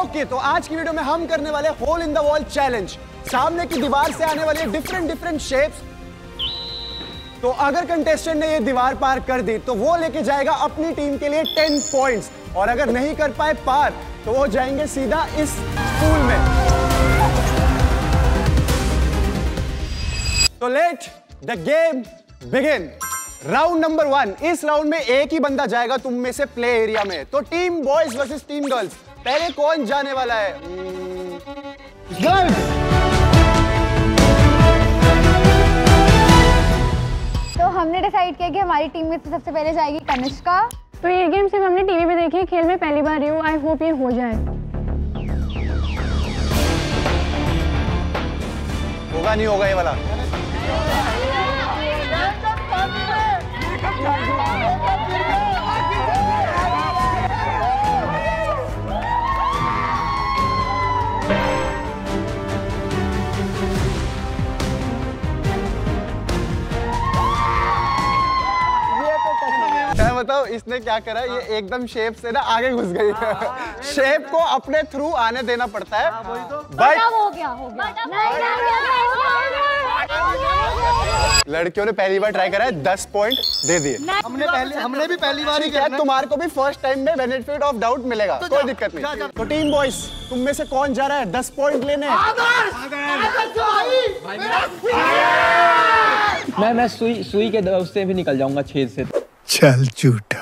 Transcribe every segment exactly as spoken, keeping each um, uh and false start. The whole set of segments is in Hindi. ओके, तो आज की वीडियो में हम करने वाले hole in the wall challenge. सामने की दीवार से आने वाले डिफरेंट डिफरेंट शेप्स, तो अगर कंटेस्टेंट ने ये दीवार पार कर दी तो वो लेके जाएगा अपनी टीम के लिए टेन पॉइंट्स, और अगर नहीं कर पाए पार तो वो जाएंगे सीधा इस पूल में। तो let the game begin. Round number one. इस राउंड में एक ही बंदा जाएगा तुम में से प्ले एरिया में। तो team boys versus team girls, पहले कौन जाने वाला है? गर्ल्स। तो हमने डिसाइड किया कि हमारी टीम में से सबसे पहले जाएगी कनिष्का। तो ये गेम सिर्फ हमने टीवी पे देखी है, खेल में पहली बार रही हूँ। आई होप ये हो जाए। होगा नहीं होगा ये वाला। बताओ इसने क्या करा? ये एकदम शेप से ना आगे घुस गई है। शेप को अपने थ्रू आने देना पड़ता है। लड़कियों ने पहली बार ट्राई करा है, दस पॉइंट दे दिए। हमने पहले हमने भी पहली बार ही किया। तुम्हारे को भी फर्स्ट टाइम में बेनिफिट ऑफ डाउट मिलेगा, कोई दिक्कत नहीं। तो टीम बॉयज, तुम में से कौन जा रहा है दस पॉइंट लेने? मैं मैं सुई सुई के उससे भी निकल जाऊंगा, छेद से। चल झूठा।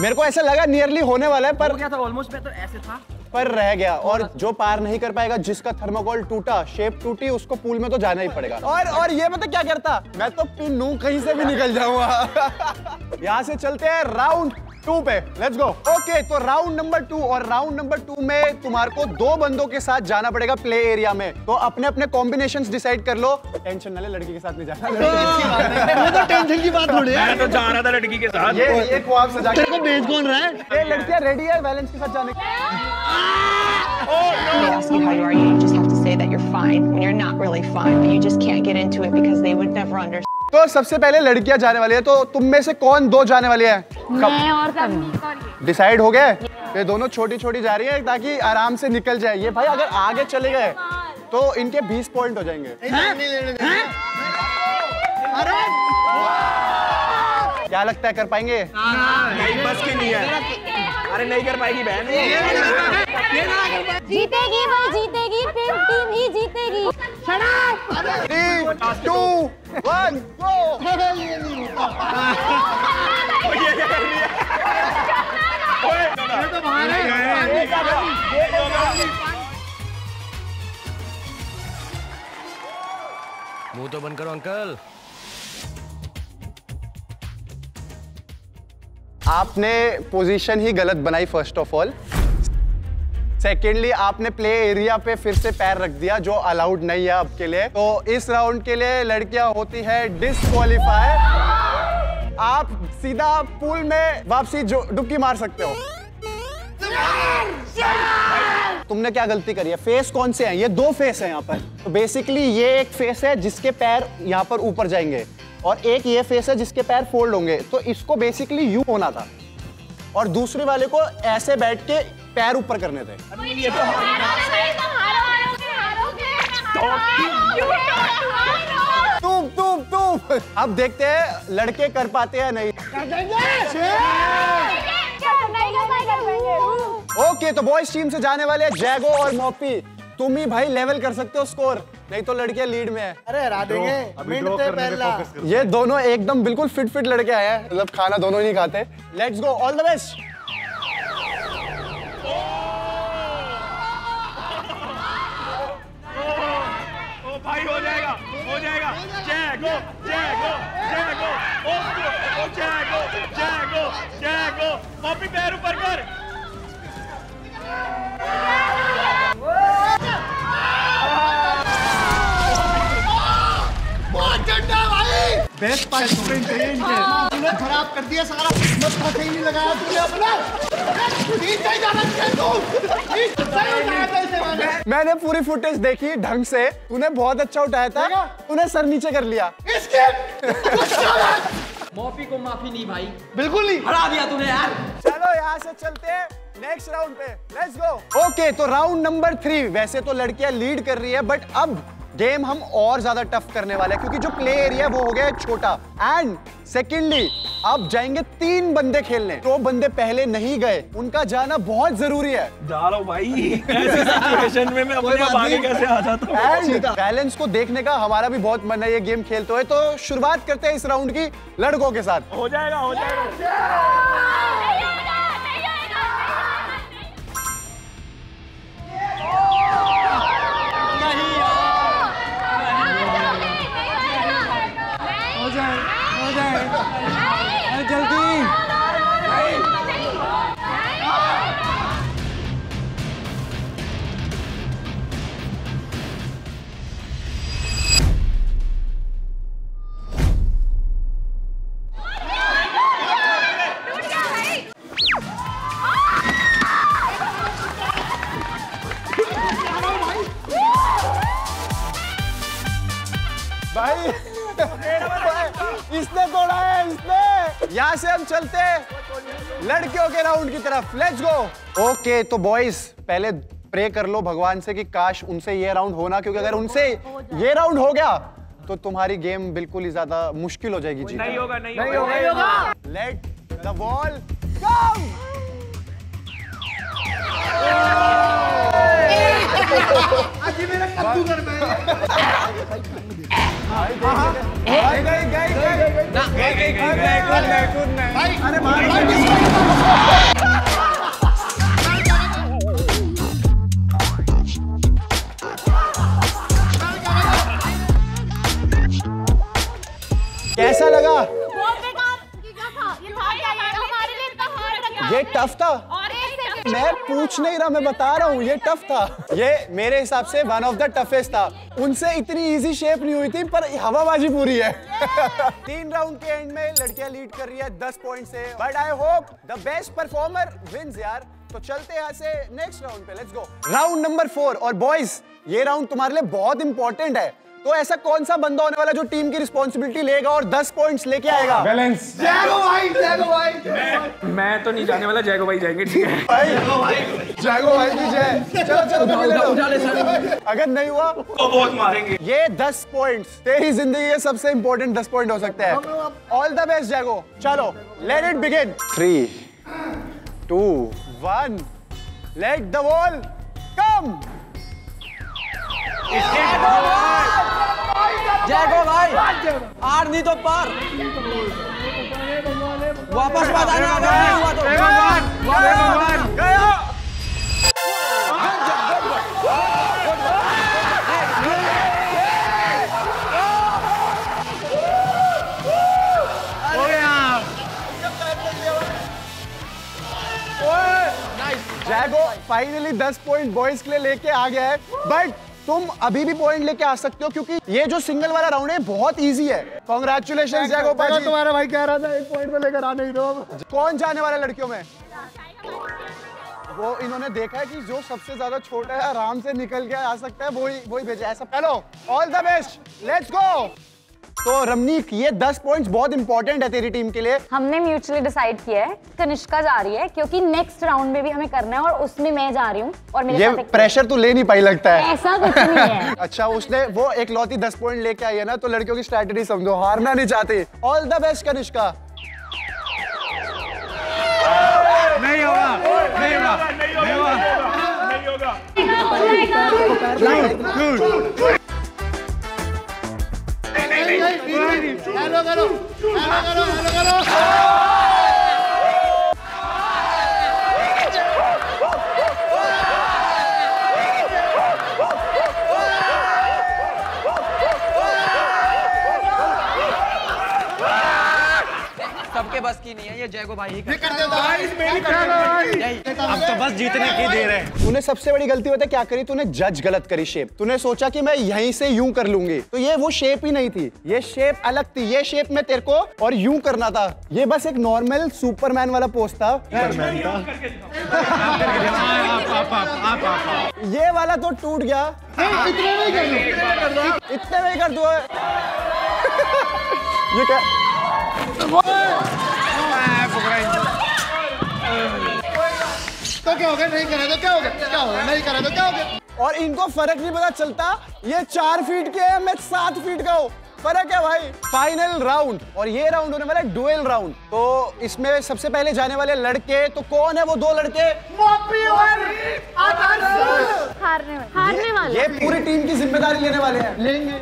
मेरे को ऐसा लगा नियरली होने वाला है, पर क्या था, ऑलमोस्ट बेहतर ऐसे था, पर रह गया। और जो पार नहीं कर पाएगा, जिसका थर्माकोल टूटा, शेप टूटी, उसको पूल में तो जाना ही पड़ेगा। और और ये मतलब क्या करता, मैं तो पिनू कहीं से भी निकल जाऊंगा। यहाँ से चलते हैं राउंड टू पे, लेट्स गो। ओके, तो राउंड नंबर टू, और राउंड नंबर टू में तुम्हारे को दो बंदों के साथ जाना पड़ेगा प्ले एरिया में। तो अपने अपने कॉम्बिनेशंस डिसाइड कर लो। टेंशन ना ले, लड़की के साथ नहीं जाना। ये तो टेंशन की बात थोड़ी है। मैं तो जा रहा था लड़की के साथ। ये ये ख्वाब सजा के को बेच कौन रहा है? ये लड़कियां रेडी है बैलेंस के साथ जाने के। तो सबसे पहले लड़कियां जाने वाली है, तो तुम में से कौन दो जाने वाली है? मैं और कब डिसाइड हो गए? ये दोनों छोटी छोटी जा रही है ताकि आराम से निकल जाए। ये भाई अगर आगे चले गए तो इनके बीस पॉइंट हो जाएंगे। क्या लगता है कर पाएंगे? बस के लिए अरे नहीं कर पाएगी बहन, जीतेगी भाई, जीतेगी फिर टीम ही जीतेगी। Three two one go. मुंह तो बंद करो अंकल। आपने पोजीशन ही गलत बनाई फर्स्ट ऑफ ऑल। सेकेंडली, आपने प्ले एरिया पे फिर से पैर रख दिया जो अलाउड नहीं है आपके लिए। तो इस राउंड के लिए लड़कियां होती है डिस्क्वालीफाई। आप सीधा पूल में वापसी डुबकी मार सकते हो। तुमने क्या गलती करी है? फेस कौन से हैं? ये दो फेस हैं यहाँ पर। तो बेसिकली ये एक फेस है जिसके पैर यहाँ पर ऊपर जाएंगे, और एक ये फेस है जिसके पैर फोल्ड होंगे। तो इसको बेसिकली यू होना था, और दूसरे वाले को ऐसे बैठ के पैर ऊपर करने थे। तुम तुम तुम अब देखते हैं लड़के कर पाते हैं नहीं। ओके, तो बॉयज टीम से जाने वाले जैगो और मोपी। तुम ही भाई लेवल कर सकते हो स्कोर, नहीं तो लड़कियां लीड में है। अरे हरा देंगे। अभी ड्रॉ करने पे फोकस करो। ये दोनों एकदम बिल्कुल फिट फिट लड़के आए हैं, मतलब खाना दोनों नहीं खाते। Let's go, all the best. ओ भाई हो जाएगा, हो जाएगा। जैगो जैगो जैगो ओ जैगो जैगो जैगो। कॉपी पैर ऊपर कर। बेस्ट खराब कर दिया सारा, मत ही नहीं लगाया तूने अपना। मैंने पूरी फुटेज देखी ढंग से, उन्हें बहुत अच्छा उठाया था, उन्हें सर नीचे कर लिया। मॉफी को माफी नहीं भाई, बिल्कुल नहीं, हरा दिया तूने यार। चलो यहाँ से चलते हैं नेक्स्ट राउंड पे, लेट्स गो। ओके तो राउंड नंबर थ्री, वैसे तो लड़कियां लीड कर रही है बट अब गेम हम और ज्यादा टफ करने वाले हैं क्योंकि जो प्ले एरिया वो हो गया है छोटा। एंड सेकेंडली अब जाएंगे तीन बंदे खेलने, दो बंदे पहले नहीं गए, उनका जाना बहुत जरूरी है। जा रहा हूं भाई, ऐसी सिचुएशन में मैं अपने आप आगे कैसे आ जाता हूं। एंड बैलेंस को देखने का हमारा भी बहुत मन है ये गेम खेलते हुए, तो शुरुआत करते हैं इस राउंड की लड़कों के साथ। हो जाएगा हो जाएगा। इसने तोड़ा है, इसने। यहाँ से हम चलते हैं लड़कियों के राउंड की तरफ, लेट्स गो। ओके तो बॉयज पहले प्रे कर लो भगवान से कि काश उनसे ये राउंड होना, क्योंकि अगर उनसे ये राउंड हो गया तो तुम्हारी गेम बिल्कुल ही ज्यादा मुश्किल हो जाएगी। जी नहीं होगा, नहीं होगा। Let the ball come. भाई गई गई गई गई ना गई गई गई गई कूद नहीं भाई। अरे मार कैसा लगा? बहुत बेकार क्या था ये, था क्या हमारे लिए इतना हार्ड था? ये टफ था, मैं पूछ नहीं रहा, मैं बता रहा हूँ ये टफ था। ये मेरे हिसाब से वन ऑफ द टफेस्ट था, उनसे इतनी इजी शेप नहीं हुई थी पर हवाबाजी पूरी है। तीन राउंड के एंड में लड़कियां लीड कर रही है दस पॉइंट से, but I hope the best performer wins यार। तो चलते यहाँ से नेक्स्ट राउंड पे, let's go. Round number four, और बॉयज ये राउंड तुम्हारे लिए बहुत इंपॉर्टेंट है, तो ऐसा कौन सा बंदा होने वाला जो टीम की रिस्पॉन्सिबिलिटी लेगा और दस पॉइंट्स लेके आएगा? बैलेंस। जैगो भाई, जैगो भाई, मैं, मैं तो नहीं जाने वाला, जैगो भाई जाएंगे। ठीक है भाई, जैगो भाई, जैगो भाई भी जाए। चलो चलो उठा ले सर, अगर नहीं हुआ तो बहुत मारेंगे। ये दस पॉइंट्स तेरी जिंदगी के सबसे इंपॉर्टेंट दस पॉइंट हो सकते हैं। All the best जैगो। चलो let it begin, three two one let the ball come. जैगो भाई आर नहीं तो पार, वापस बताना हुआ तो भगवान भगवान गया। जैगो फाइनली दस पॉइंट बॉयज के लिए लेके आ गया है, बट तुम अभी भी पॉइंट लेके आ सकते हो क्योंकि ये जो सिंगल वाला राउंड है बहुत इजी है। कांग्रेचुलेशन जैगो पाजी। तुम्हारा भाई कह रहा था एक पॉइंट में लेकर आने ही दो। कौन जाने वाला लड़कियों में? वो इन्होंने देखा है कि जो सबसे ज्यादा छोटा है आराम से निकल के आ सकता है, वही वही भेजा है। Hello all the best, let's go. तो रमनीक ये दस पॉइंट्स बहुत इंपॉर्टेंट है तेरी टीम के लिए। हमने म्यूचुअली डिसाइड किया है, कनिष्का जा रही है क्योंकि नेक्स्ट राउंड में भी हमें करना है और उसमें मैं जा रही हूँ और मेरे ये प्रेशर तो ले नहीं पाई लगता है, ऐसा कुछ नहीं है। अच्छा उसने वो एक लौती दस पॉइंट लेके आई है ना, तो लड़कियों की स्ट्रेटेजी समझो, हारना नहीं चाहती। All the best Kanishka. नहीं होगा, नहीं होगा, नहीं होगा, नहीं होगा। हेलो करो, हेलो करो, हेलो करो। सबके बस की की नहीं है, ये जयगो भाई ही करते हैं। गाइस मेरी गलती, अब तो बस जीतने की देर है। तूने सबसे बड़ी गलती होता है क्या करी, तूने जज गलत करी शेप। तूने सोचा कि मैं यहीं से यूं कर लूंगी, तो ये वो शेप ही नहीं थी, ये शेप अलग थी। ये शेप में तेरे को और यूं करना था, ये बस एक नॉर्मल सुपरमैन वाला पोज था। ये वाला तो टूट गया, इतने में ही कर दो। ये क्या तो क्या हो गया, नहीं करा तो क्या हो गया, क्या हो गया नहीं करा तो क्या हो गया। और इनको फर्क नहीं पता चलता, ये चार फीट के हैं, मैं सात फीट का हूँ, फर्क है भाई। फाइनल राउंड, और ये राउंड होने वाला है डुएल राउंड। तो इसमें सबसे पहले जाने वाले लड़के, तो कौन है वो दो लड़के? मोपी और आदर्श। हारने वाले, हारने वाले ये पूरी टीम की जिम्मेदारी लेने वाले हैं, लेंगे।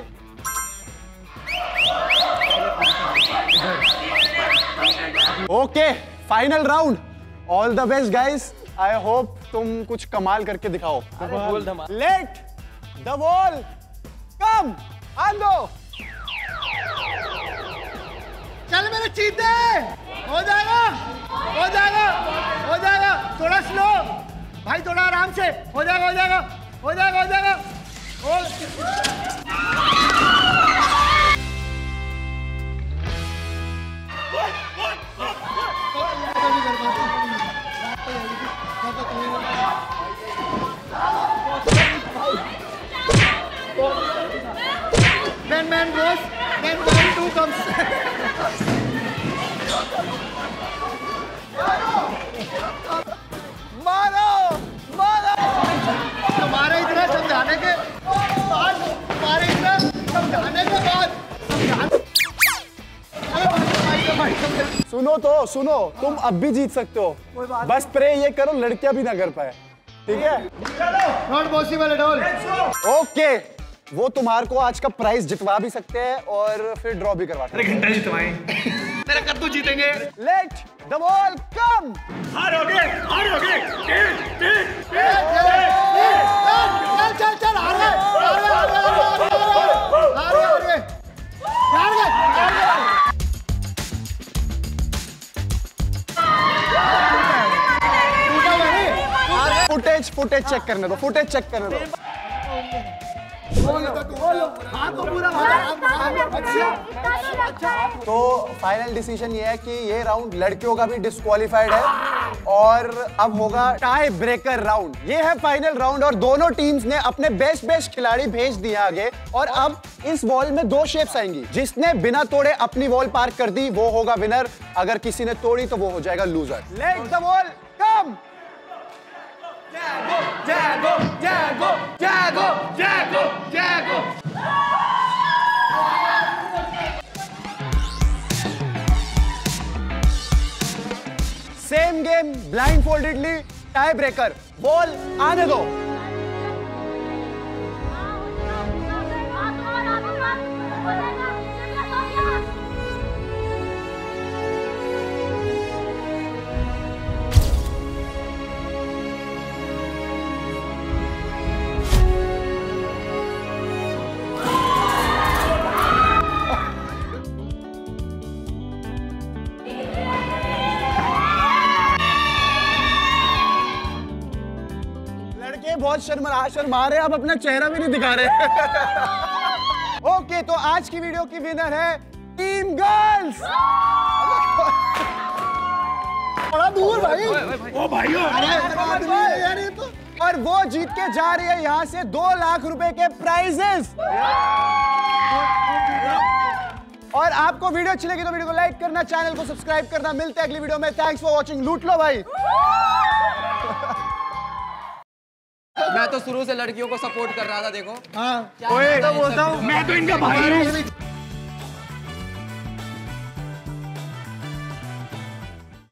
Okay final round, all the best guys, I hope तुम कुछ कमाल करके दिखाओ। Let the ball come on दो। चल मेरे चीते, हो जाएगा हो जाएगा हो जाएगा, थोड़ा स्लो भाई, थोड़ा आराम से, हो जाएगा हो जाएगा हो जाएगा हो जाएगा। When man goes, then man too comes. मारो मारो, तुम्हारे इतना समझाने के बाद, तुम्हारे इतना समझाने के बाद। सुनो तो सुनो, तुम अब भी जीत सकते हो, बस प्रे ये करो लड़कियां भी ना कर पाए, ठीक है? Not possible at all. Okay, वो तुम्हार को आज का प्राइस जितवा भी सकते हैं और फिर ड्रॉ भी करवा सकते हैं। घंटा जितवाएं। तेरा कद्दू जीतेंगे। Let the ball come. हारोगे, हारोगे, तीन, तीन, तीन, तीन, चल, चल, चल, हार गए, हार गए, हार गए, हार गए, हार गए, हार गए, हार गए। फुटेज, फुटेज चेक करने दो, फुटेज चेक करने दो। तो फाइनल डिसीजन ये है कि ये राउंड लड़कियों का भी डिस्क्वालीफाइड है और अब होगा टाई ब्रेकर राउंड। ये है फाइनल राउंड और दोनों टीम्स ने अपने बेस्ट बेस्ट खिलाड़ी भेज दिए आगे। और अब इस वॉल में दो शेप्स आएंगी, जिसने बिना तोड़े अपनी वॉल पार कर दी वो होगा विनर, अगर किसी ने तोड़ी तो वो हो जाएगा loser. Let the ball come. Jago, Jago, Jago, Jago, Jago, Jago. Same game, blindfoldedly, tie breaker. Ball आने दो। बहुत शर्मा शर्मा रहे, आप अपना चेहरा भी नहीं दिखा रहे। ओके okay, तो आज की वीडियो की विनर है टीम गर्ल्स। बड़ा दूर भाई, ओ भाई यार ये तो, और वो जीत के जा रही है यहाँ से दो लाख रुपए के प्राइजेस। और आपको वीडियो अच्छी लगी तो वीडियो को लाइक करना, चैनल को सब्सक्राइब करना। मिलते हैं अगली वीडियो में, थैंक्स फॉर वॉचिंग। लूट लो भाई। मैं तो शुरू से लड़कियों को सपोर्ट कर रहा था, देखो। हाँ, मैं तो बोलता हूँ मैं तो इनका भाई हूँ।